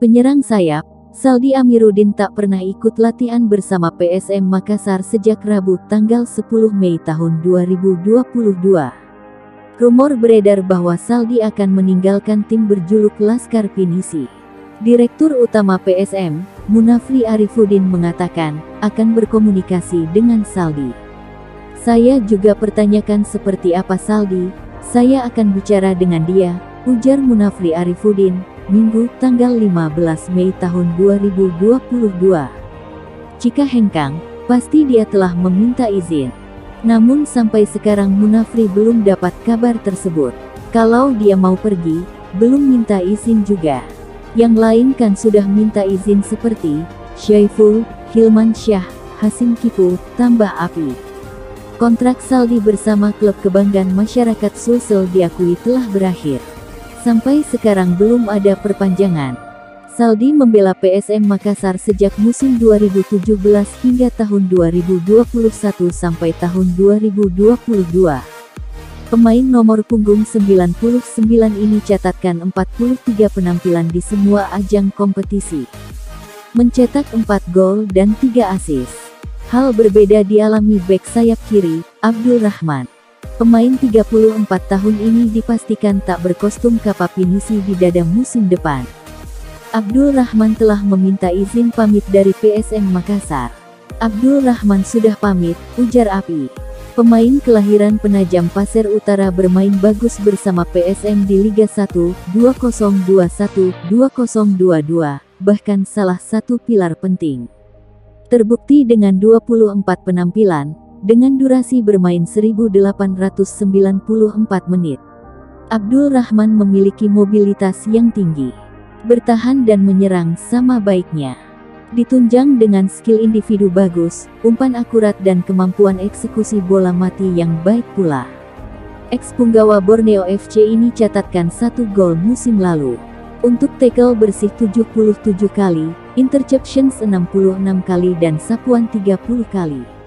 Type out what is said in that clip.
Penyerang sayap, Saldi Amiruddin tak pernah ikut latihan bersama PSM Makassar sejak Rabu tanggal 10 Mei tahun 2022. Rumor beredar bahwa Saldi akan meninggalkan tim berjuluk Laskar Pinisi. Direktur Utama PSM, Munafri Arifuddin mengatakan, akan berkomunikasi dengan Saldi. Saya juga pertanyakan seperti apa Saldi, saya akan bicara dengan dia, ujar Munafri Arifuddin, Minggu tanggal 15 Mei tahun 2022. Jika hengkang, pasti dia telah meminta izin. Namun sampai sekarang Munafri belum dapat kabar tersebut. Kalau dia mau pergi, belum minta izin juga. Yang lain kan sudah minta izin seperti Syaiful, Hilman Syah, Hasim Kipuw, tambah Appi. Kontrak Saldi bersama klub kebanggaan masyarakat Sulsel diakui telah berakhir. Sampai sekarang belum ada perpanjangan. Saldi membela PSM Makassar sejak musim 2017 hingga tahun 2021 sampai tahun 2022. Pemain nomor punggung 99 ini catatkan 43 penampilan di semua ajang kompetisi. Mencetak 4 gol dan 3 asis. Hal berbeda dialami bek sayap kiri, Abdul Rachman. Pemain 34 tahun ini dipastikan tak berkostum Kappa Pinisi di dada musim depan. Abdul Rachman telah meminta izin pamit dari PSM Makassar. Abdul Rachman sudah pamit, ujar Appi. Pemain kelahiran Penajam Paser Utara bermain bagus bersama PSM di Liga 1, 2021, 2022, bahkan salah satu pilar penting. Terbukti dengan 24 penampilan, dengan durasi bermain 1.894 menit. Abdul Rachman memiliki mobilitas yang tinggi. Bertahan dan menyerang sama baiknya. Ditunjang dengan skill individu bagus, umpan akurat dan kemampuan eksekusi bola mati yang baik pula. Eks punggawa Borneo FC ini catatkan 1 gol musim lalu. Untuk tackle bersih 77 kali, interceptions 66 kali dan sapuan 30 kali.